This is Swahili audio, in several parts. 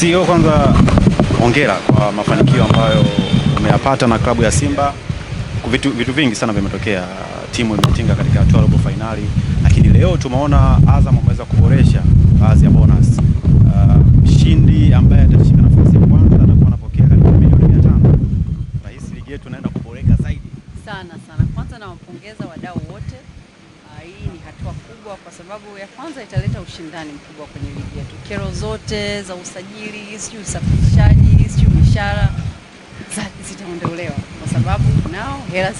CEO, kwanza hongera kwa mafanikio ambayo umeyapata na klabu ya Simba. Vitu vingi sana vimetokea, timu imetinga katika hatua robo finali, lakini leo tumeona Azam ameweza kuboresha baadhi ya bonus. Mshindi ambaye atashika nafasi ya kwanza atakuwa anapokea karibu milioni 500. Rahisi, ligi yetu inaenda kuboreka zaidi. Sana sana. Kwanza na wampongeza wadau wote. Hii ni hatua kubwa kwa sababu ya kwanza italeta ushindani mkubwa kwenye ligi yetu. Kero zote za usajili, sio usafirishaji, sio mishahara, zitaondolewa kwa sababu nao hela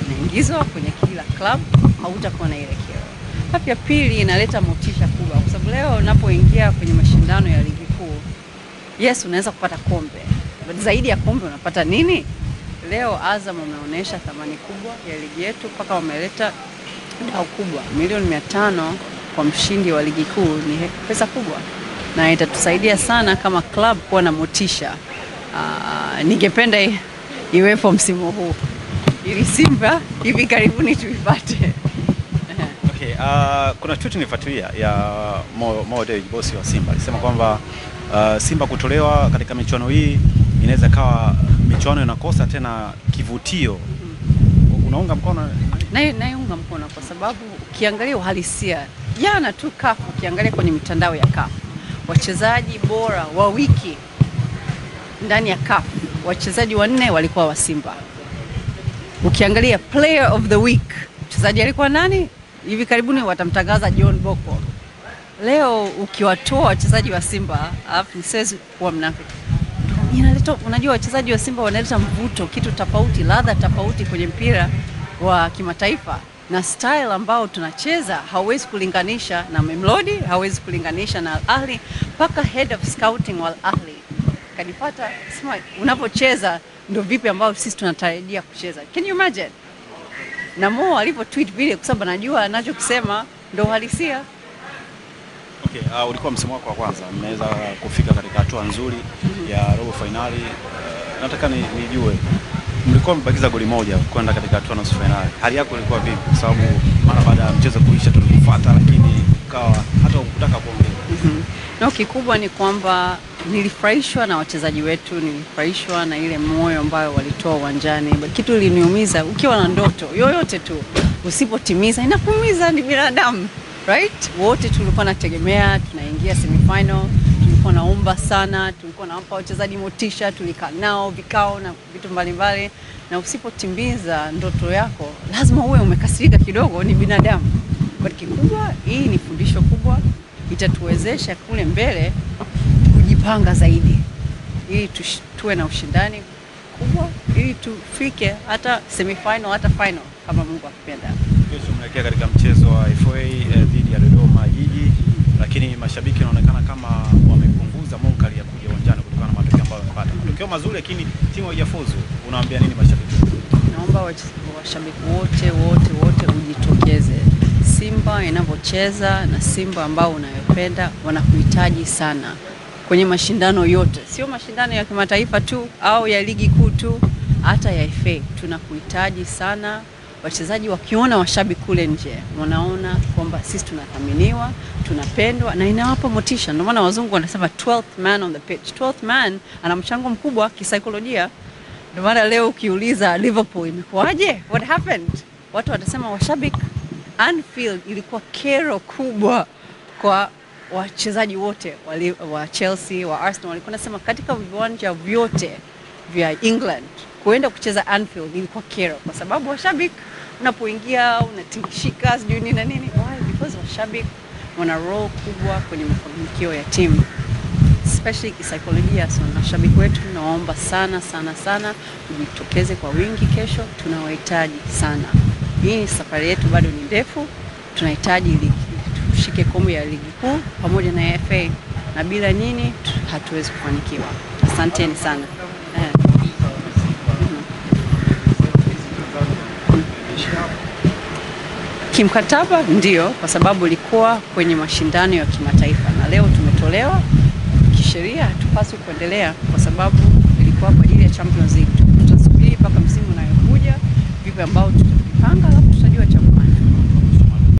zinaingizwa kwenye kila club, hautakuwa na ile kero. Hapo ya pili inaleta motisha kubwa kwa sababu leo unapoingia kwenye mashindano ya ligi kuu, yes, unaweza kupata kombe. Zaidi ya kombe unapata nini? Leo Azam umeonyesha thamani kubwa ya ligi yetu mpaka wameleta dau kubwa. Milioni 500 kwa mshindi wa ligi kuu ni pesa kubwa na itatusaidia sana kama club kuwa na motisha. Ningependa iwepo msimu huu ili Simba hivi karibuni tuipate. Okay, kuna tweet nifuatilia ya Modest, bosi wa Simba, alisema kwamba Simba kutolewa katika michuano hii inaweza kawa michuano inakosa tena kivutio. Unaunga mkono? Naiunga mkono kwa sababu ukiangalia uhalisia, jana tu CAF, ukiangalia kwenye mitandao ya CAF, wachezaji bora wa wiki ndani ya CAF, wachezaji 4 walikuwa wa Simba. Ukiangalia player of the week, mchezaji alikuwa nani? Hivi karibuni watamtangaza John Boko. Leo ukiwatoa wachezaji wa Simba, afu nisezi kuwa mnafiki. Inaleta, unajua wachezaji wa Simba wanaleta mvuto, kitu tofauti, ladha tofauti kwenye mpira wa kimataifa. Na style ambao tunacheza hawezi kulinganisha na Memlodi, hawezi kulinganisha na Al Ahly. Paka head of scouting wa Al Ahly kanipata, sema unapocheza ndio vipi ambao sisi tunatarajia kucheza. Can you imagine? Na Mo alipo tweet vile kwa sababu anajua anachokisema ndio uhalisia. Okay, ulikuwa msimu wako wa kwanza, mmeweza kufika katika hatua nzuri ya robo finali. Nataka nijue mlikuwa mbakiza goli moja kwenda katika hatua nusu finali. Hali yako ilikuwa vipi? Kwa sababu mara baada ya mchezo kuisha tulikufuata lakini ukawa hata ukutaka kuongea. Na kikubwa ni kwamba nilifurahishwa na wachezaji wetu, nilifurahishwa na ile moyo ambayo walitoa uwanjani. Kitu iliniumiza, ukiwa na ndoto yoyote tu usipotimiza inakuumiza, ni binadamu, right? Wote tulikuwa nategemea tunaingia semi-final, tulikuwa naomba sana, tulikuwa naomba wachezaji motisha, tulikaa nao vikao na vitu mbalimbali, na usipotimiza ndoto yako lazima uwe umekasirika kidogo, ni binadamu. Kwa kikubwa hii ni fundisho kubwa, itatuwezesha kule mbele kujipanga zaidi ili tuwe na ushindani kubwa, ili tufike hata semi-final, hata final kama Mungu akipenda. Kesho mnaelekea katika mchezo wa FA dhidi ya Dodoma Jiji, lakini mashabiki wanaonekana kama wamepunguza mokali ya kuja uwanjani kutokana na matokeo ambayo wamepata. Matokeo mazuri lakini timu haijafuzu. Unawaambia nini mashabiki? Naomba washabiki wote ujitokeze. Simba inapocheza na Simba ambao unayopenda wanakuhitaji sana kwenye mashindano yote, sio mashindano ya kimataifa tu au ya ligi kuu tu, hata ya FA tunakuhitaji sana. Wachezaji wakiona washabiki kule nje wanaona kwamba sisi tunathaminiwa, tunapendwa na inawapa motisha. Ndio maana wazungu wanasema 12th man on the pitch. 12th man ana mchango mkubwa kisaikolojia. Ndio maana leo ukiuliza Liverpool imekuaje, what happened, watu watasema washabiki. Anfield ilikuwa kero kubwa kwa wachezaji wote wa Chelsea, wa Arsenal, walikuwa nasema katika viwanja vyote vya England kuenda kucheza Anfield ilikuwa kero kwa sababu washabiki unapoingia unatingishika sijui nini na nini. Why? Because washabiki wana role kubwa kwenye mafanikio ya timu, especially kisaikolojia. So washabiki wetu naomba sana mjitokeze kwa wingi kesho, tunawahitaji sana. Hii safari yetu bado ni ndefu, tunahitaji ligi, tushike kombe ya ligi kuu pamoja na FA, na bila nyinyi hatuwezi kufanikiwa. Asanteni sana. Kimkataba ndio, kwa sababu ilikuwa kwenye mashindano ya kimataifa na leo tumetolewa kisheria, hatupaswi kuendelea kwa sababu ilikuwa kwa ajili ya Champions League. Tutasubiri mpaka msimu unayokuja vipi ambao tutapanga.